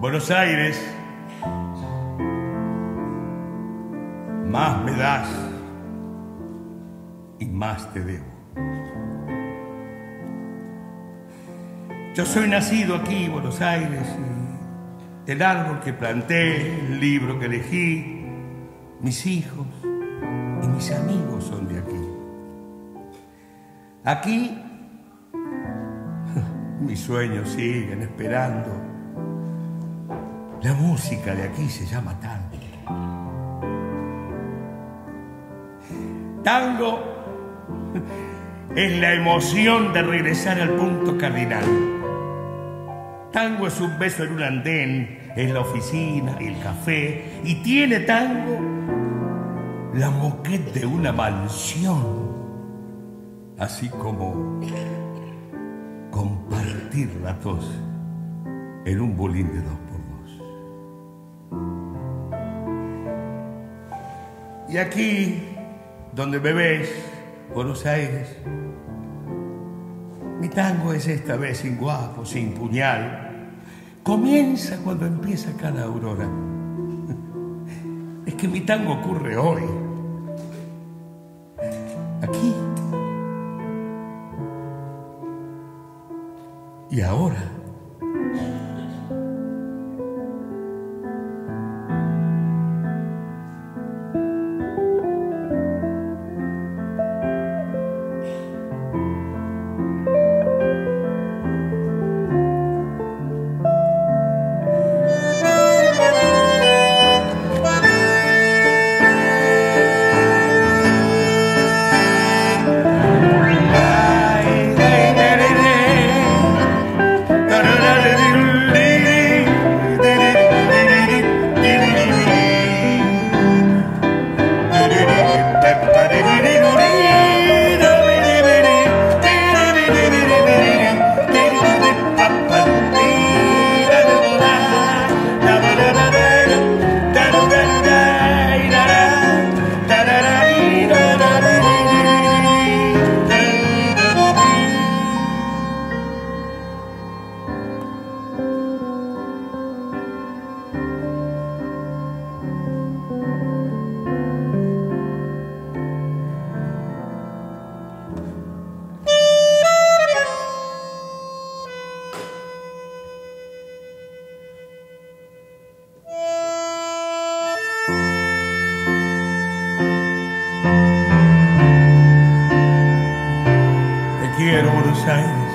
Buenos Aires, más me das y más te debo. Yo soy nacido aquí, Buenos Aires, y el árbol que planté, el libro que elegí, mis hijos y mis amigos son de aquí. Aquí mis sueños siguen esperando. La música de aquí se llama tango. Tango es la emoción de regresar al punto cardinal. Tango es un beso en un andén, es la oficina, el café, y tiene tango la moquette de una mansión, así como compartir la tos en un bolín de 2x2. Y aquí, donde me ves, Buenos Aires, mi tango es esta vez sin guapo, sin puñal. Comienza cuando empieza cada aurora. Es que mi tango ocurre hoy, aquí y ahora. Buenos Aires,